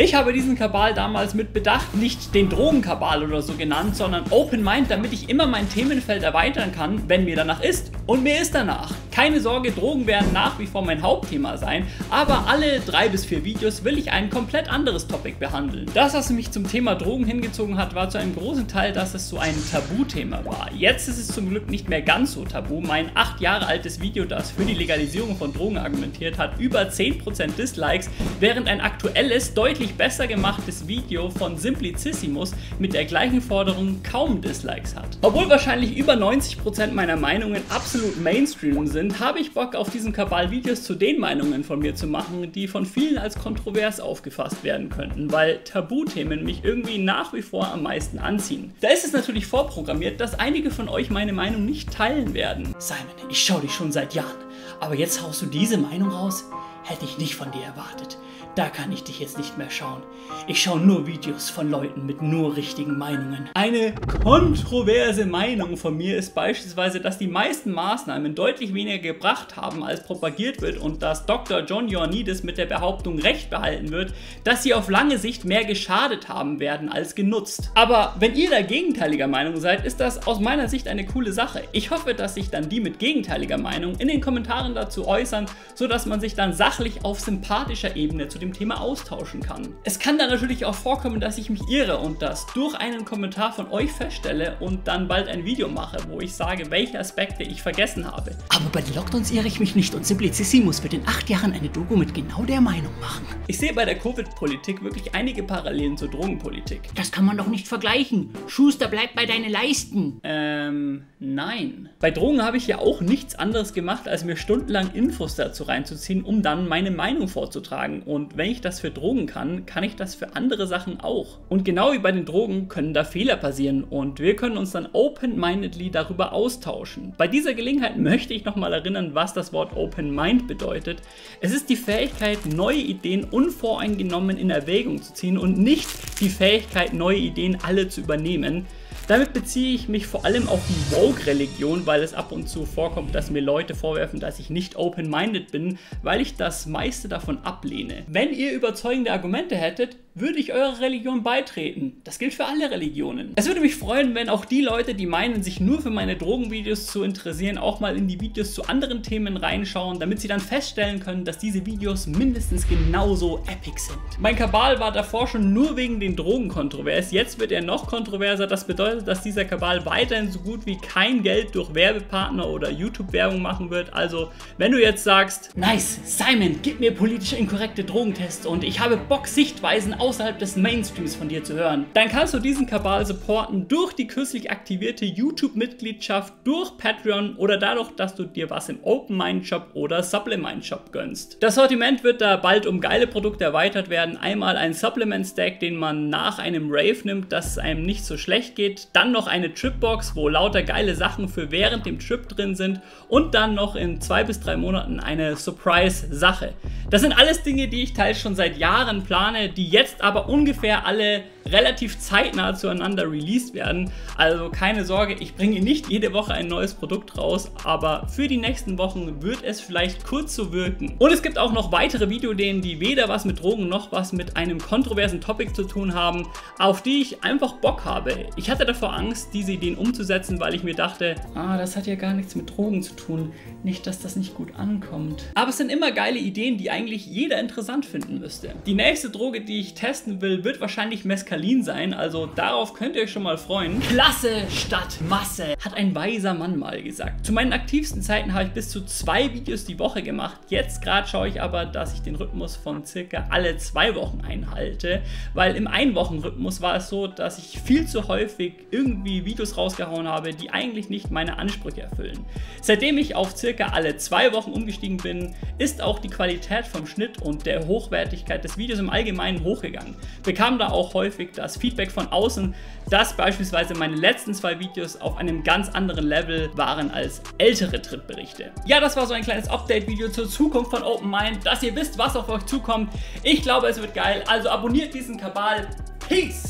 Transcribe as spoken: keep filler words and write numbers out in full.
Ich habe diesen Kabal damals mit Bedacht nicht den Drogenkabal oder so genannt, sondern Open Mind, damit ich immer mein Themenfeld erweitern kann, wenn mir danach ist. Und mir ist danach. Keine Sorge, Drogen werden nach wie vor mein Hauptthema sein, aber alle drei bis vier Videos will ich ein komplett anderes Topic behandeln. Das, was mich zum Thema Drogen hingezogen hat, war zu einem großen Teil, dass es so ein Tabuthema war. Jetzt ist es zum Glück nicht mehr ganz so tabu. Mein acht Jahre altes Video, das für die Legalisierung von Drogen argumentiert hat, über zehn Prozent Dislikes, während ein aktuelles, deutlich besser gemachtes Video von Simplicissimus mit der gleichen Forderung kaum Dislikes hat. Obwohl wahrscheinlich über neunzig Prozent meiner Meinungen absolut Mainstream sind, habe ich Bock auf diesen Kabal Videos zu den Meinungen von mir zu machen, die von vielen als kontrovers aufgefasst werden könnten, weil Tabuthemen mich irgendwie nach wie vor am meisten anziehen. Da ist es natürlich vorprogrammiert, dass einige von euch meine Meinung nicht teilen werden. Simon, ich schaue dich schon seit Jahren, aber jetzt haust du diese Meinung raus? Hätte ich nicht von dir erwartet. Da kann ich dich jetzt nicht mehr schauen. Ich schaue nur Videos von Leuten mit nur richtigen Meinungen. Eine kontroverse Meinung von mir ist beispielsweise, dass die meisten Maßnahmen deutlich weniger gebracht haben, als propagiert wird, und dass Doktor John Ioannidis mit der Behauptung recht behalten wird, dass sie auf lange Sicht mehr geschadet haben werden als genutzt. Aber wenn ihr da gegenteiliger Meinung seid, ist das aus meiner Sicht eine coole Sache. Ich hoffe, dass sich dann die mit gegenteiliger Meinung in den Kommentaren dazu äußern, sodass man sich dann sachlich auf sympathischer Ebene zu dem Thema austauschen kann. Es kann dann natürlich auch vorkommen, dass ich mich irre und das durch einen Kommentar von euch feststelle und dann bald ein Video mache, wo ich sage, welche Aspekte ich vergessen habe. Aber bei den Lockdowns irre ich mich nicht und Simplicissimus wird in acht Jahren eine Doku mit genau der Meinung machen. Ich sehe bei der Covid-Politik wirklich einige Parallelen zur Drogenpolitik. Das kann man doch nicht vergleichen. Schuster, bleib bei deinen Leisten. Ähm, nein. Bei Drogen habe ich ja auch nichts anderes gemacht, als mir stundenlang Infos dazu reinzuziehen, um dann meine Meinung vorzutragen, und wenn ich das für Drogen kann, kann ich das für andere Sachen auch. Und genau wie bei den Drogen können da Fehler passieren und wir können uns dann open-mindedly darüber austauschen. Bei dieser Gelegenheit möchte ich nochmal erinnern, was das Wort Open Mind bedeutet. Es ist die Fähigkeit, neue Ideen unvoreingenommen in Erwägung zu ziehen und nicht die Fähigkeit, neue Ideen alle zu übernehmen. Damit beziehe ich mich vor allem auf die Woke-Religion, weil es ab und zu vorkommt, dass mir Leute vorwerfen, dass ich nicht open-minded bin, weil ich das meiste davon ablehne. Wenn ihr überzeugende Argumente hättet, würde ich eurer Religion beitreten. Das gilt für alle Religionen. Es würde mich freuen, wenn auch die Leute, die meinen, sich nur für meine Drogenvideos zu interessieren, auch mal in die Videos zu anderen Themen reinschauen, damit sie dann feststellen können, dass diese Videos mindestens genauso epic sind. Mein Kabal war davor schon nur wegen den Drogen kontrovers, jetzt wird er noch kontroverser. Das bedeutet, dass dieser Kabal weiterhin so gut wie kein Geld durch Werbepartner oder YouTube-Werbung machen wird. Also, wenn du jetzt sagst, nice, Simon, gib mir politisch inkorrekte Drogentests und ich habe Bock, Sichtweisen auf außerhalb des Mainstreams von dir zu hören, dann kannst du diesen Kabal supporten durch die kürzlich aktivierte YouTube-Mitgliedschaft, durch Patreon oder dadurch, dass du dir was im Open Mind Shop oder Supplement Shop gönnst. Das Sortiment wird da bald um geile Produkte erweitert werden. Einmal ein Supplement Stack, den man nach einem Rave nimmt, dass es einem nicht so schlecht geht. Dann noch eine Tripbox, wo lauter geile Sachen für während dem Trip drin sind. Und dann noch in zwei bis drei Monaten eine Surprise-Sache. Das sind alles Dinge, die ich teils schon seit Jahren plane, die jetzt aber ungefähr alle relativ zeitnah zueinander released werden. Also keine Sorge, ich bringe nicht jede Woche ein neues Produkt raus, aber für die nächsten Wochen wird es vielleicht kurz so wirken. Und es gibt auch noch weitere Videoideen, die weder was mit Drogen noch was mit einem kontroversen Topic zu tun haben, auf die ich einfach Bock habe. Ich hatte davor Angst, diese Ideen umzusetzen, weil ich mir dachte, ah, das hat ja gar nichts mit Drogen zu tun. Nicht, dass das nicht gut ankommt. Aber es sind immer geile Ideen, die eigentlich jeder interessant finden müsste. Die nächste Droge, die ich testen will, wird wahrscheinlich Mescalin sein, also darauf könnt ihr euch schon mal freuen. Klasse statt Masse, hat ein weiser Mann mal gesagt. Zu meinen aktivsten Zeiten habe ich bis zu zwei Videos die Woche gemacht. Jetzt gerade schaue ich aber, dass ich den Rhythmus von circa alle zwei Wochen einhalte, weil im Einwochenrhythmus war es so, dass ich viel zu häufig irgendwie Videos rausgehauen habe, die eigentlich nicht meine Ansprüche erfüllen. Seitdem ich auf circa alle zwei Wochen umgestiegen bin, ist auch die Qualität vom Schnitt und der Hochwertigkeit des Videos im Allgemeinen hochgegangen. Wir bekamen da auch häufig das Feedback von außen, dass beispielsweise meine letzten zwei Videos auf einem ganz anderen Level waren als ältere Trittberichte. Ja, das war so ein kleines Update-Video zur Zukunft von Open Mind, dass ihr wisst, was auf euch zukommt. Ich glaube, es wird geil, also abonniert diesen Kabal. Peace!